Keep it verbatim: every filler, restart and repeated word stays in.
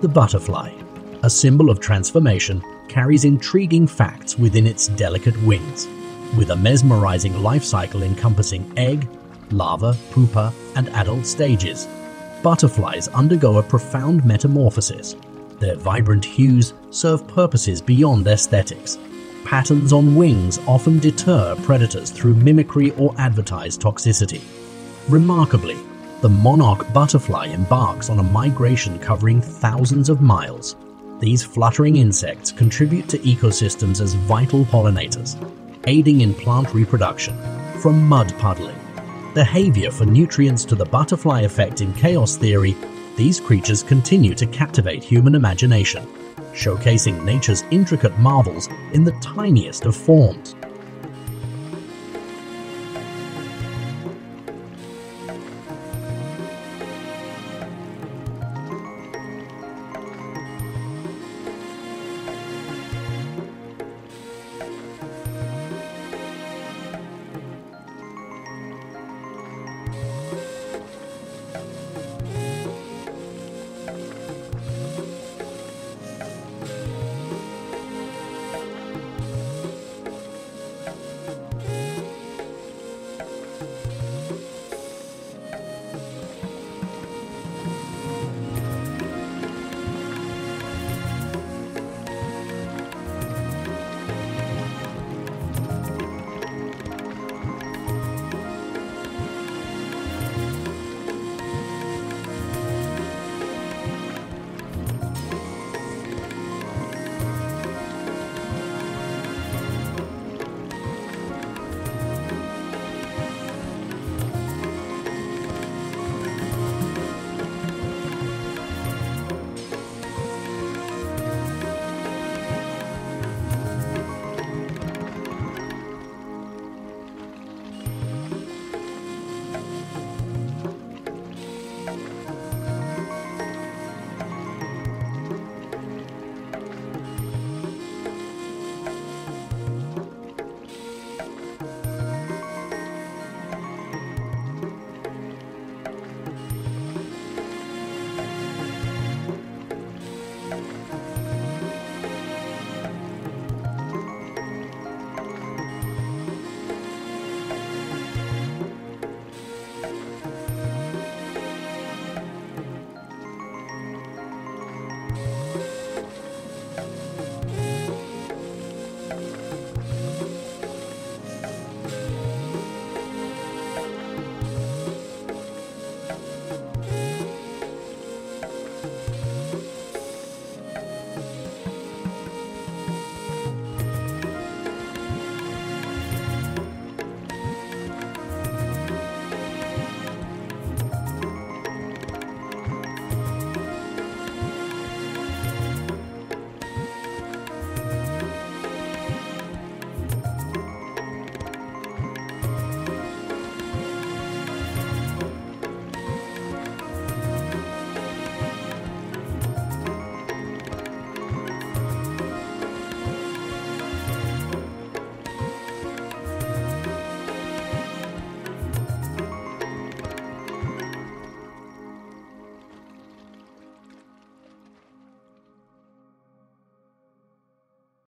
The butterfly, a symbol of transformation, carries intriguing facts within its delicate wings, with a mesmerizing life cycle encompassing egg, larva, pupa, and adult stages. Butterflies undergo a profound metamorphosis. Their vibrant hues serve purposes beyond aesthetics. Patterns on wings often deter predators through mimicry or advertised toxicity. Remarkably, the monarch butterfly embarks on a migration covering thousands of miles. These fluttering insects contribute to ecosystems as vital pollinators, aiding in plant reproduction. From mud puddling, behavior for nutrients, to the butterfly effect in chaos theory, these creatures continue to captivate human imagination, showcasing nature's intricate marvels in the tiniest of forms.